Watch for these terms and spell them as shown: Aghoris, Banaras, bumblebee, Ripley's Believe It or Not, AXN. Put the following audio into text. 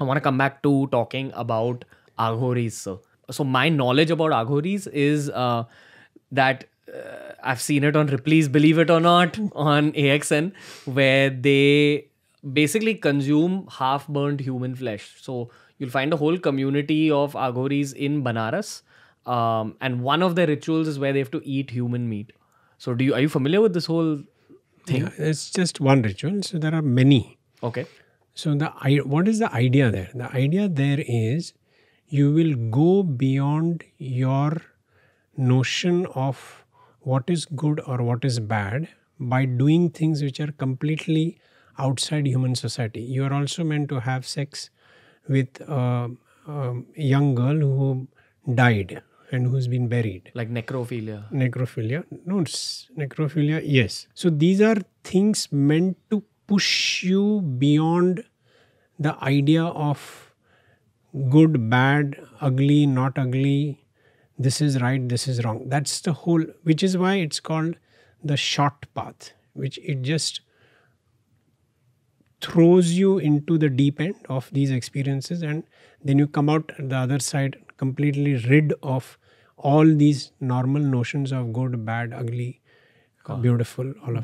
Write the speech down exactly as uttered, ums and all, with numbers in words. I want to come back to talking about Aghoris. So my knowledge about Aghoris is uh, that uh, I've seen it on Ripley's Believe It or Not on A X N, where they basically consume half-burned human flesh. So you'll find a whole community of Aghoris in Banaras, um, and one of their rituals is where they have to eat human meat. So do you are you familiar with this whole thing? Yeah, it's just one ritual. So there are many. Okay. So the what is the idea there? The idea there is you will go beyond your notion of what is good or what is bad by doing things which are completely outside human society. You are also meant to have sex with uh, um, a young girl who died and who's been buried. Like necrophilia. Necrophilia. No, it's necrophilia, yes. So these are things meant to push you beyond the idea of good, bad, ugly, not ugly, this is right, this is wrong. That's the whole, which is why it's called the short path, which it just throws you into the deep end of these experiences, and then you come out at the other side completely rid of all these normal notions of good, bad, ugly, God. Beautiful, all of